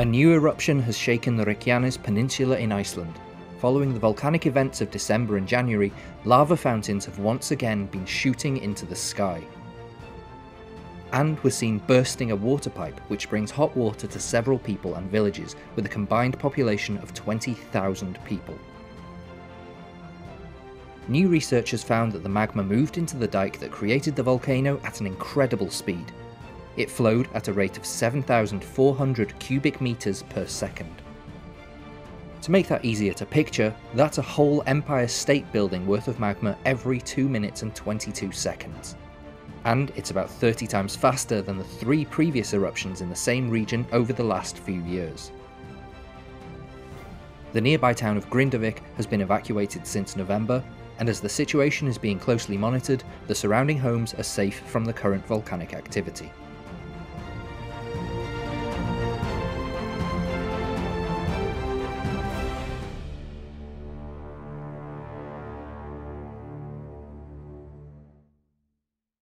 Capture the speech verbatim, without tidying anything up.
A new eruption has shaken the Reykjanes Peninsula in Iceland. Following the volcanic events of December and January, lava fountains have once again been shooting into the sky. And we're seen bursting a water pipe, which brings hot water to several people and villages, with a combined population of twenty thousand people. New research has found that the magma moved into the dike that created the volcano at an incredible speed. It flowed at a rate of seven thousand four hundred cubic meters per second. To make that easier to picture, that's a whole Empire State Building worth of magma every two minutes and twenty-two seconds. And it's about thirty times faster than the three previous eruptions in the same region over the last few years. The nearby town of Grindavik has been evacuated since November, and as the situation is being closely monitored, the surrounding homes are safe from the current volcanic activity.